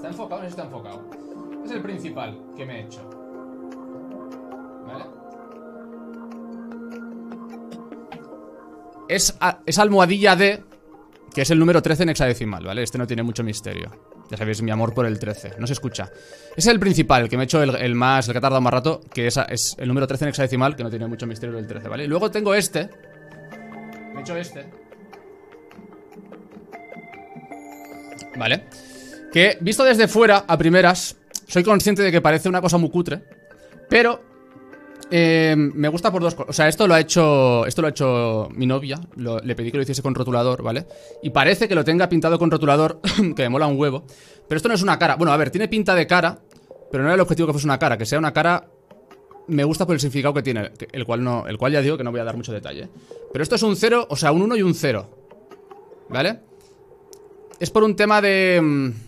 ¿Está enfocado? No está enfocado. Es el principal que me he hecho. ¿Vale? Es almohadilla D, que es el número 13 en hexadecimal, ¿vale? Este no tiene mucho misterio. Ya sabéis mi amor por el 13. No se escucha. Es el principal, que me he hecho el que ha tardado más rato, que es el número 13 en hexadecimal, que no tiene mucho misterio el 13, ¿vale? Y luego tengo este. Me he hecho este. ¿Vale? Que, visto desde fuera, a primeras, soy consciente de que parece una cosa muy cutre, pero me gusta por dos cosas. O sea, esto lo ha hecho mi novia, le pedí que lo hiciese con rotulador, ¿vale? Y parece que lo tenga pintado con rotulador, que me mola un huevo. Pero esto no es una cara. Bueno, a ver, tiene pinta de cara, pero no era el objetivo que fuese una cara. Que sea una cara, me gusta por el significado que tiene, el cual ya digo que no voy a dar mucho detalle. Pero esto es un 0, o sea, un 1 y un 0, ¿vale? Es por un tema de...